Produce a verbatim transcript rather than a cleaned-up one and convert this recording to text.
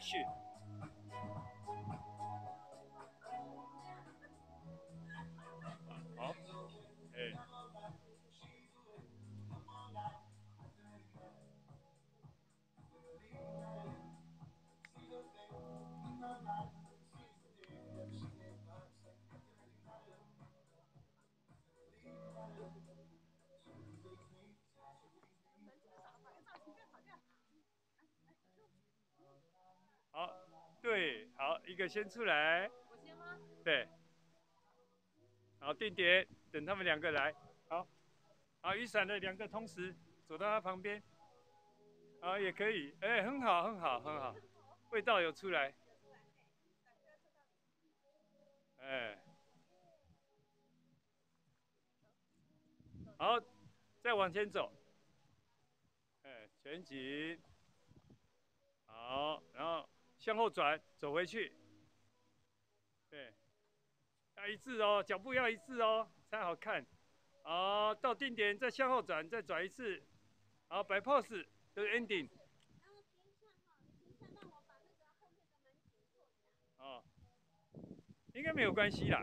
去。好，哎，好，对，好，一个先出来。我先吗？对。好，定点，等他们两个来。好，好，雨伞的两个同时走到他旁边。好，也可以，哎、欸，很好，很好，很好，味道有出来。哎、欸。好，再往前走。哎、欸，前景。好，然后。 向后转，走回去。对，要一致哦，脚步要一致哦，才好看。好，到定点再向后转，再转一次。好，摆 pose 就是 ending。哦，应该没有关系啦。